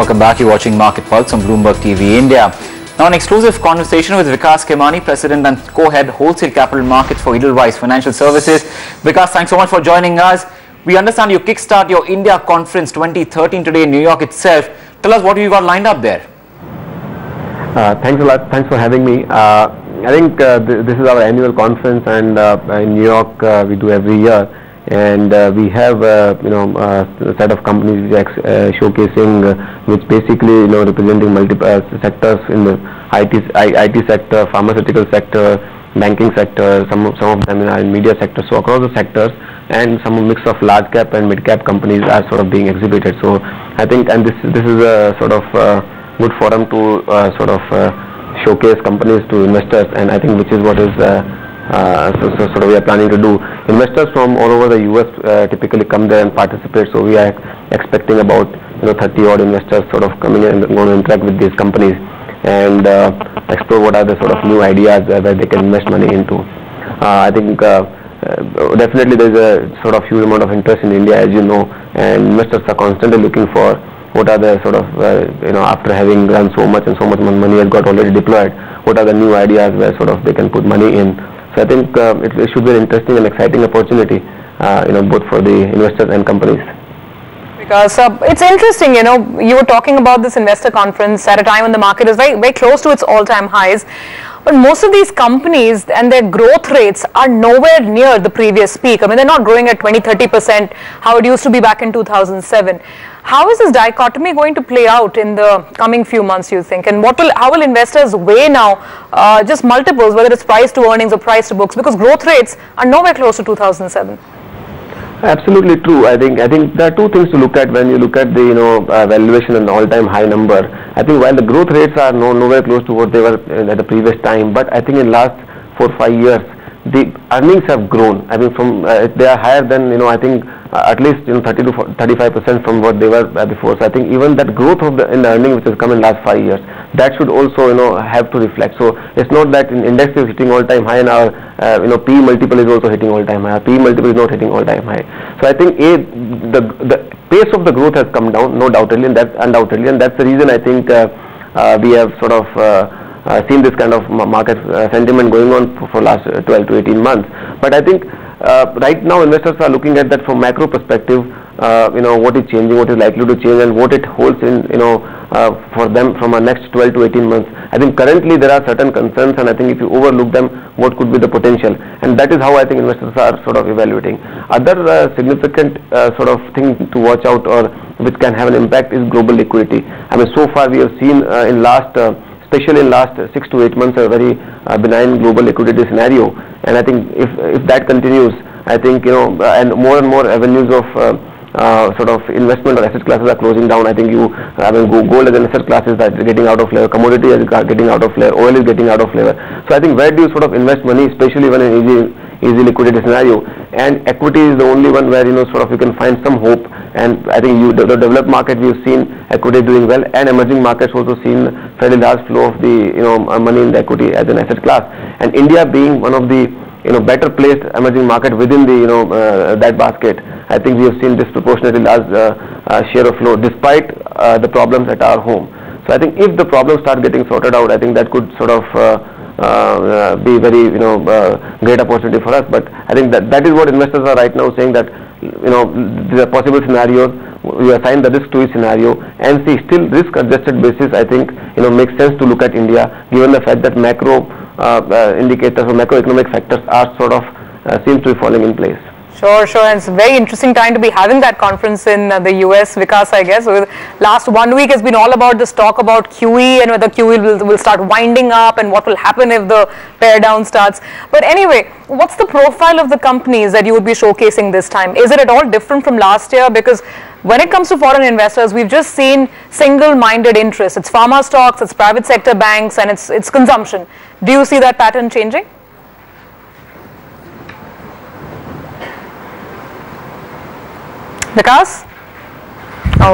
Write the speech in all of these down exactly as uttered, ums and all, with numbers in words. Welcome back. You're watching Market Pulse on Bloomberg T V India. Now, an exclusive conversation with Vikas Khemani, President and Co-Head Wholesale Capital Markets for Edelweiss Financial Services. Vikas, thanks so much for joining us. We understand you kickstart your India Conference twenty thirteen today in New York itself. Tell us what you got lined up there. Uh, thanks a lot. Thanks for having me. Uh, I think uh, th this is our annual conference, and uh, in New York uh, we do every year, and uh, we have uh, you know uh, a set of companies which are, uh, showcasing, uh, which basically you know representing multiple uh, sectors in the I T I T sector, pharmaceutical sector, banking sector. Some of, some of them are in media sector. So across the sectors, and some mix of large cap and mid cap companies are sort of being exhibited. So I think, and this this is a sort of uh, good forum to uh, sort of. Uh, showcase companies to investors, and I think which is what is uh, uh, so, so sort of we are planning to do. Investors from all over the U S uh, typically come there and participate, so we are expecting about you know thirty odd investors sort of coming in and going to interact with these companies and uh, explore what are the sort of new ideas uh, where they can invest money into. Uh, I think uh, uh, definitely there is a sort of huge amount of interest in India, as you know, and investors are constantly looking for what are the sort of, uh, you know, after having run so much and so much money has got already deployed, what are the new ideas where sort of they can put money in. So I think uh, it, it should be an interesting and exciting opportunity, uh, you know, both for the investors and companies. Because uh, it's interesting, you know, you were talking about this investor conference at a time when the market is very, very close to its all-time highs. But most of these companies and their growth rates are nowhere near the previous peak. I mean, they're not growing at twenty, thirty percent, how it used to be back in two thousand seven. How is this dichotomy going to play out in the coming few months, you think? And what will, how will investors weigh now uh, just multiples, whether it's price to earnings or price to books, because growth rates are nowhere close to two thousand seven? Absolutely true. I think I think there are two things to look at when you look at the you know uh, valuation and the all-time high number. I think while the growth rates are no nowhere close to what they were uh, at the previous time, but I think in last four or five years the earnings have grown. I mean, from uh, they are higher than you know I think uh, at least you know thirty to thirty-five percent from what they were uh, before. So I think even that growth of the in the earnings which has come in last five years, that should also you know have to reflect. So it's not that in index is hitting all-time high and our uh, you know P multiple is also hitting all-time high. Our P multiple is not hitting all-time high. So I think a the the pace of the growth has come down, no doubtedly, and that undoubtedly, and that's the reason I think uh, uh, we have sort of. Uh, Uh, seen this kind of market uh, sentiment going on for, for last uh, twelve to eighteen months, but I think uh, right now investors are looking at that from macro perspective. Uh, you know what is changing, what is likely to change, and what it holds in you know uh, for them from a next twelve to eighteen months. I think currently there are certain concerns, and I think if you overlook them, what could be the potential, and that is how I think investors are sort of evaluating. Other uh, significant uh, sort of thing to watch out or which can have an impact is global liquidity. I mean, so far we have seen uh, in last. Uh, Especially in last six to eight months, a very uh, benign global liquidity scenario, and I think if if that continues, I think you know, and more and more avenues of uh, uh, sort of investment or asset classes are closing down. I think you, I mean, gold as an asset class is getting out of flavor, commodity is getting out of flavor, oil is getting out of flavor. So I think where do you sort of invest money, especially when an easy easy liquidity scenario, and equity is the only one where you know sort of you can find some hope. And I think you, the developed market, we've seen equity doing well, and emerging markets also seen fairly large flow of the you know money in the equity as an asset class. And India being one of the you know better placed emerging market within the you know uh, that basket, I think we have seen disproportionately large uh, uh, share of flow despite uh, the problems at our home. So I think if the problems start getting sorted out, I think that could sort of uh, Uh, uh, be very you know uh, great opportunity for us. But I think that that is what investors are right now saying, that you know these are possible scenarios. We assign the risk to each scenario and see still risk adjusted basis. I think you know makes sense to look at India, given the fact that macro uh, uh, indicators or macroeconomic factors are sort of uh, seems to be falling in place. Sure, sure. And it's a very interesting time to be having that conference in uh, the U S, Vikas, I guess. So, last one week has been all about this talk about Q E and whether Q E will, will start winding up and what will happen if the pair down starts. But anyway, what's the profile of the companies that you would be showcasing this time? Is it at all different from last year? Because when it comes to foreign investors, we've just seen single-minded interest. It's pharma stocks, it's private sector banks, and it's, it's consumption. Do you see that pattern changing? Vikas?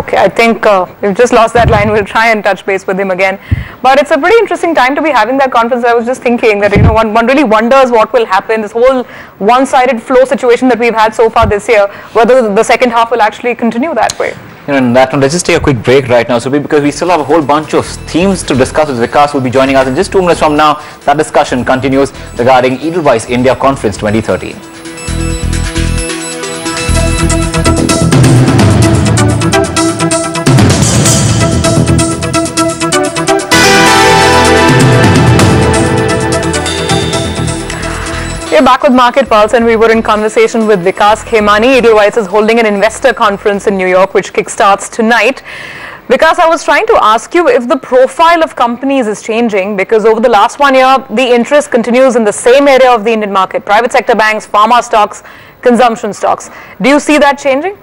Okay, I think uh, we've just lost that line. We'll try and touch base with him again. But it's a pretty interesting time to be having that conference. I was just thinking that, you know, one, one really wonders what will happen. This whole one-sided flow situation that we've had so far this year, whether the second half will actually continue that way. You know, on that note, let's just take a quick break right now, Subhi, because we still have a whole bunch of themes to discuss with Vikas, who will be joining us in just two minutes from now. That discussion continues regarding Edelweiss India Conference twenty thirteen. We're back with Market Pulse, and we were in conversation with Vikas Khemani. Edelweiss is holding an investor conference in New York, which kickstarts tonight. Vikas, I was trying to ask you if the profile of companies is changing, because over the last one year, the interest continues in the same area of the Indian market: private sector banks, pharma stocks, consumption stocks. Do you see that changing?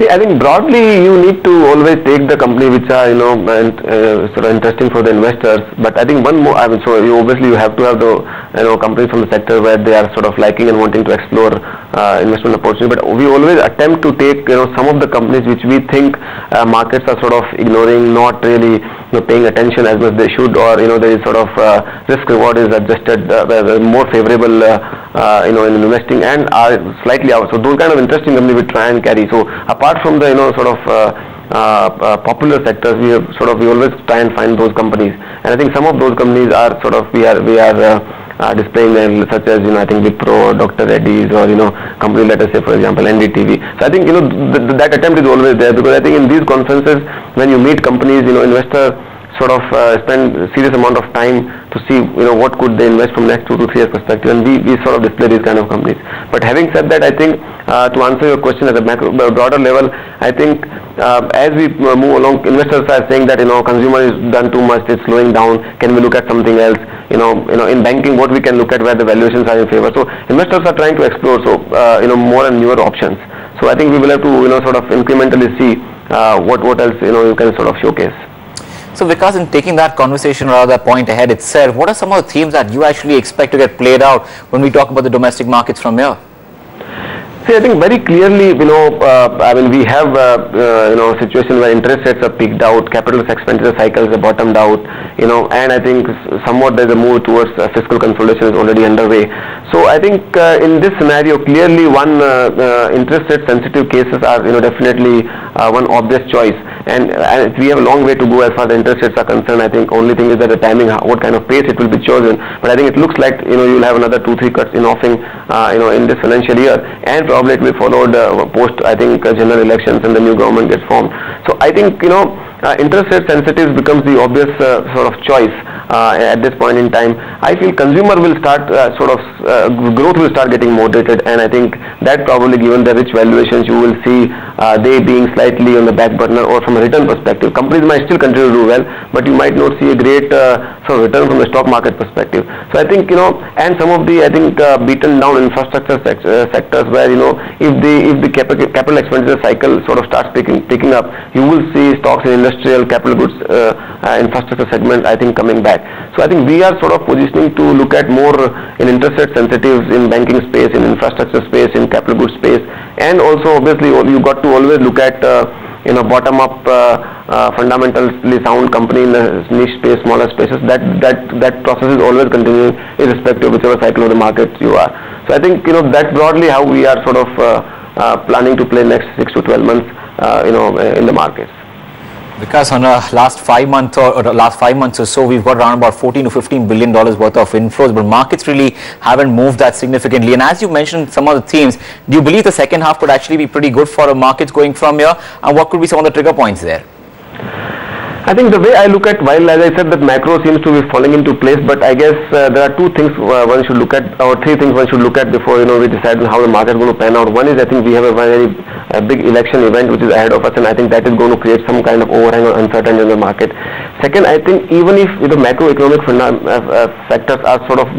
See, I think broadly you need to always take the company which are, you know, and, uh, sort of interesting for the investors. But I think one more, I mean, so you obviously you have to have the, you know, companies from the sector where they are sort of liking and wanting to explore uh, investment opportunity. But we always attempt to take, you know, some of the companies which we think uh, markets are sort of ignoring, not really, you know, paying attention as much as they should, or, you know, there is sort of uh, risk reward is adjusted, uh, more favorable, uh, uh, you know, in investing, and are slightly out. So those kind of interesting companies we try and carry. So apart from the, you know, sort of uh, uh, uh, popular sectors, we have sort of we always try and find those companies, and I think some of those companies are sort of we are we are uh, uh, displaying them, such as, you know, I think Wipro, Doctor Reddy's, or, you know, company, let us say, for example, N D T V. So I think, you know, th th that attempt is always there, because I think in these conferences when you meet companies, you know, investor sort of uh, spend a serious amount of time to see, you know, what could they invest from next two to three years perspective, and we, we sort of display these kind of companies. But having said that, I think uh, to answer your question at a macro, broader level, I think uh, as we move along, investors are saying that, you know, consumer is done too much, it's slowing down, can we look at something else? You know, you know, in banking, what we can look at where the valuations are in favor. So investors are trying to explore, so uh, you know, more and newer options. So I think we will have to, you know, sort of incrementally see uh, what what else, you know, you can sort of showcase. So Vikas, in taking that conversation, or that point ahead itself, what are some of the themes that you actually expect to get played out when we talk about the domestic markets from here? See, I think very clearly, you know, uh, I mean, we have, uh, uh, you know, a situation where interest rates are peaked out, capital expenditure cycles are bottomed out, you know, and I think somewhat there's a move towards uh, fiscal consolidation is already underway. So I think uh, in this scenario, clearly one uh, uh, interest rate sensitive cases are, you know, definitely uh, one obvious choice. And uh, we have a long way to go as far as the interest rates are concerned. I think only thing is that the timing, what kind of pace it will be chosen. But I think it looks like, you know, you'll have another two, three cuts in offing, uh, you know, in this financial year, and probably it will follow the post, I think, uh, general elections and the new government gets formed. So I think, you know, uh, interest rate sensitives becomes the obvious uh, sort of choice uh, at this point in time. I feel consumer will start uh, sort of uh, growth will start getting moderated, and I think that probably, given the rich valuations, you will see uh, they being slightly on the back burner, or from a return perspective. Companies might still continue to do well, but you might not see a great uh, sort of return from the stock market perspective. So I think, you know, and some of the, I think, uh, beaten down infrastructure sec uh, sectors where, you know, if the if the cap capital expenditure cycle sort of starts picking picking up, you will see stocks in industrial, capital goods, uh, uh, infrastructure segment, I think, coming back. So I think we are sort of positioning to look at more in interest rate sensitives in banking space, in infrastructure space, in capital goods space, and also obviously you got to always look at uh, you know, bottom up, uh, uh, fundamentally sound company in the niche space, smaller spaces. That that that process is always continuing, irrespective of whichever cycle of the market you are. So I think, you know, that broadly how we are sort of uh, uh, planning to play next six to twelve months, uh, you know, in the markets. Because on the last five months or, or the last five months or so, we've got around about fourteen to fifteen billion dollars worth of inflows, but markets really haven't moved that significantly. And as you mentioned, some of the themes, do you believe the second half could actually be pretty good for the markets going from here? And what could be some of the trigger points there? I think the way I look at, while as I said that macro seems to be falling into place, but I guess uh, there are two things uh, one should look at, or three things one should look at before, you know, we decide how the market is going to pan out. One is, I think we have a very uh, big election event which is ahead of us, and I think that is going to create some kind of overhang or uncertainty in the market. Second, I think even if the, you know, macroeconomic factors are sort of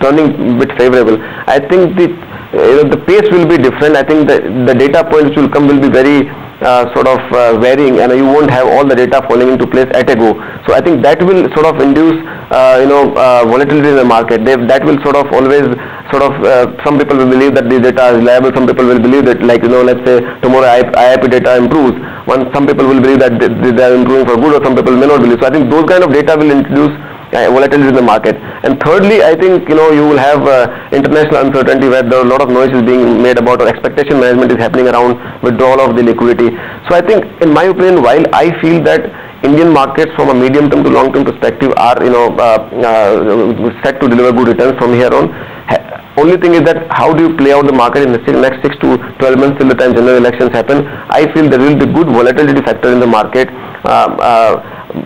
turning a bit favorable, I think the, you know, the pace will be different. I think the, the data points which will come will be very Uh, sort of uh, varying, and you won't have all the data falling into place at a go. So I think that will sort of induce uh, you know uh, volatility in the market. They, that will sort of always sort of uh, some people will believe that the data is reliable. Some people will believe that, like, you know, let's say tomorrow I I P data improves. One, some people will believe that they, they are improving for good, or some people may not believe. So I think those kind of data will introduce Uh, volatility in the market. And thirdly, I think, you know, you will have uh, international uncertainty where there are a lot of noise is being made about, or expectation management is happening around withdrawal of the liquidity. So I think, in my opinion, while I feel that Indian markets from a medium-term to long-term perspective are, you know, uh, uh, set to deliver good returns from here on. Only thing is that how do you play out the market in the next six to twelve months till the time general elections happen. I feel there will be good volatility factor in the market. Uh, uh,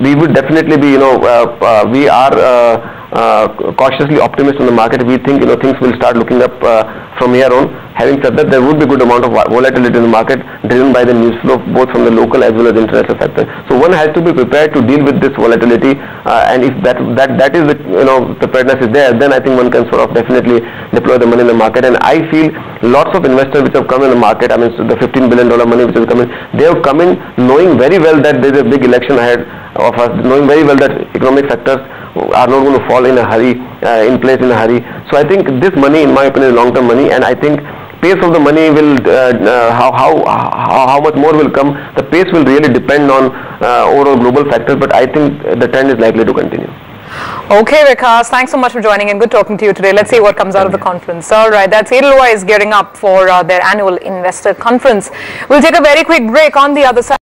we would definitely be, you know, uh, uh, we are uh, uh, cautiously optimistic on the market. We think, you know, things will start looking up uh, from here on. Having said that, there would be good amount of volatility in the market driven by the news flow both from the local as well as international sector. So one has to be prepared to deal with this volatility, uh, and if that that that is the, you know, preparedness is there, then I think one can sort of definitely deploy the money in the market. And I feel lots of investors which have come in the market, I mean so the fifteen billion dollar money which have come in, they have come in knowing very well that there is a big election ahead of us, knowing very well that economic sectors are not going to fall in a hurry, uh, in place in a hurry. So I think this money, in my opinion, is long-term money, and I think pace of the money will, uh, uh, how, how, how, how much more will come, the pace will really depend on uh, overall global factors, but I think the trend is likely to continue. Okay, Vikas, thanks so much for joining and good talking to you today. Let's see what comes out of the conference. All right, that's Edelweiss gearing up for uh, their annual investor conference. We'll take a very quick break on the other side.